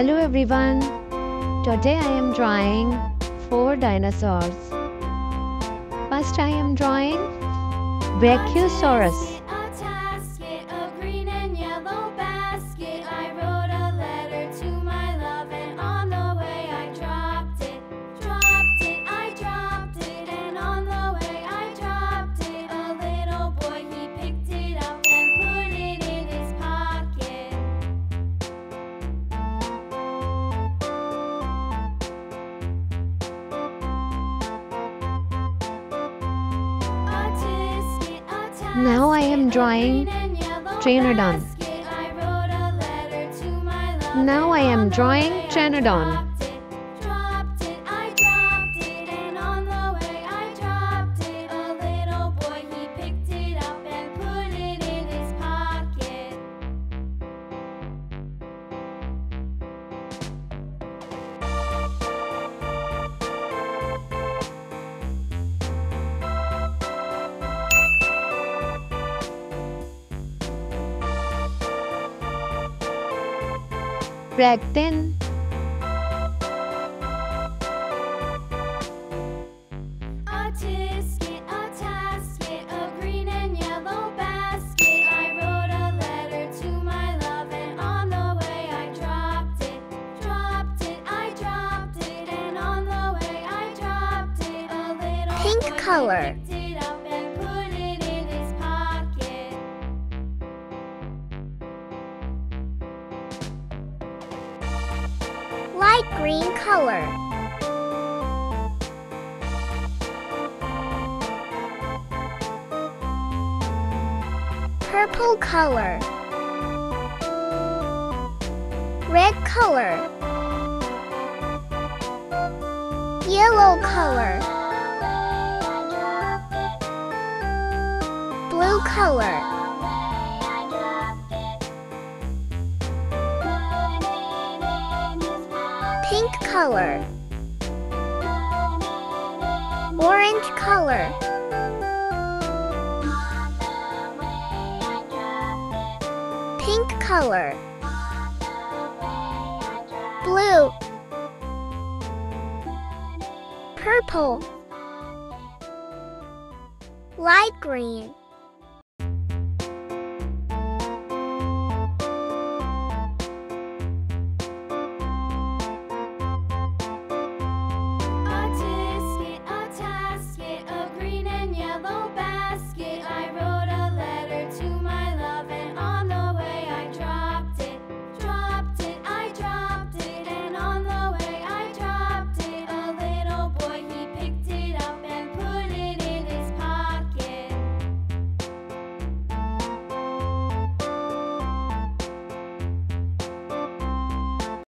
Hello everyone, today I am drawing 4 dinosaurs. First I am drawing Brachiosaurus. Now I am drawing Tranodon. Now I am drawing Tranodon. Brachiosaurus. A tisket, a green and yellow basket. I wrote a letter to my love, and on the way I dropped it, and on the way I dropped it. A little pink color. Light green color. Purple color. Red color. Yellow color. Blue color. Pink color. Orange color. Pink color. Blue. Purple. Light green.